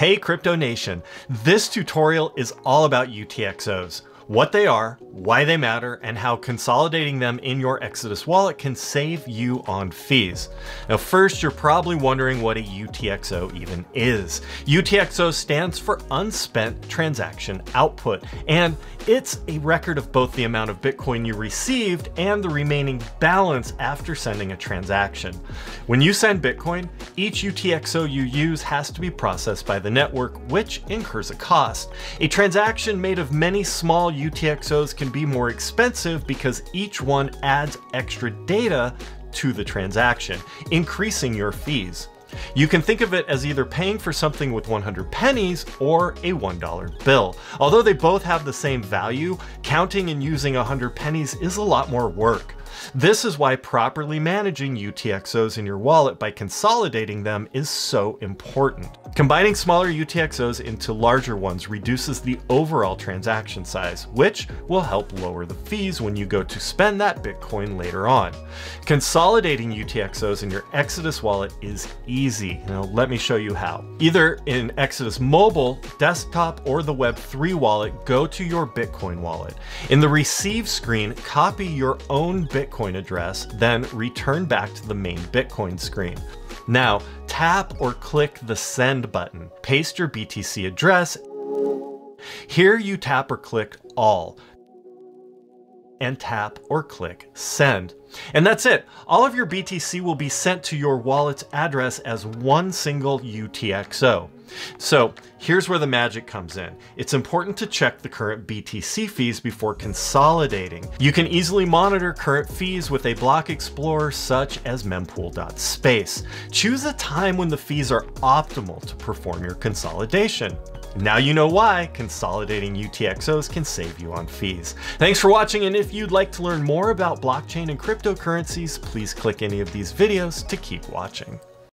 Hey CryptoNation, this tutorial is all about UTXOs, what they are, why they matter, and how consolidating them in your Exodus wallet can save you on fees. Now first, you're probably wondering what a UTXO even is. UTXO stands for Unspent Transaction Output, and it's a record of both the amount of Bitcoin you received and the remaining balance after sending a transaction. When you send Bitcoin, each UTXO you use has to be processed by the network, which incurs a cost. A transaction made of many small UTXOs can be more expensive because each one adds extra data to the transaction, increasing your fees. You can think of it as either paying for something with 100 pennies or a $1 bill. Although they both have the same value, counting and using 100 pennies is a lot more work. This is why properly managing UTXOs in your wallet by consolidating them is so important. Combining smaller UTXOs into larger ones reduces the overall transaction size, which will help lower the fees when you go to spend that Bitcoin later on. Consolidating UTXOs in your Exodus wallet is easy. Now let me show you how. Either in Exodus mobile, desktop, or the Web3 wallet, go to your Bitcoin wallet. In the receive screen, copy your own Bitcoin address, then return back to the main Bitcoin screen. Now, tap or click the send button. Paste your BTC address. Here you tap or click all, and tap or click send. And that's it. All of your BTC will be sent to your wallet's address as one single UTXO. So here's where the magic comes in. It's important to check the current BTC fees before consolidating. You can easily monitor current fees with a block explorer such as mempool.space. Choose a time when the fees are optimal to perform your consolidation. Now you know why consolidating UTXOs can save you on fees. Thanks for watching, and if you'd like to learn more about blockchain and cryptocurrencies, please click any of these videos to keep watching.